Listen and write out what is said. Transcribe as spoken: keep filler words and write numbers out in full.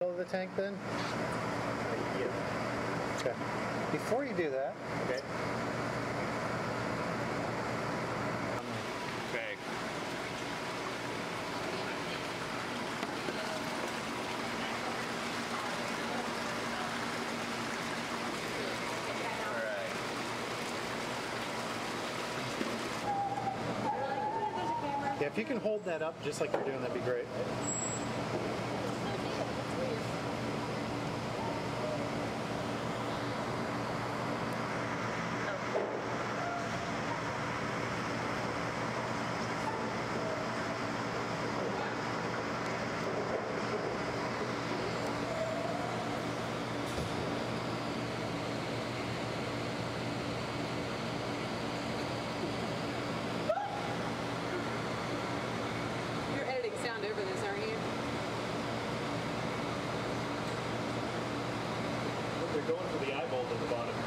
Of the tank then? Right here. Okay. Before you do that, okay. Okay. All right. Yeah, if you can hold that up just like you're doing, that'd be great. Going for the eyeball to the bottom.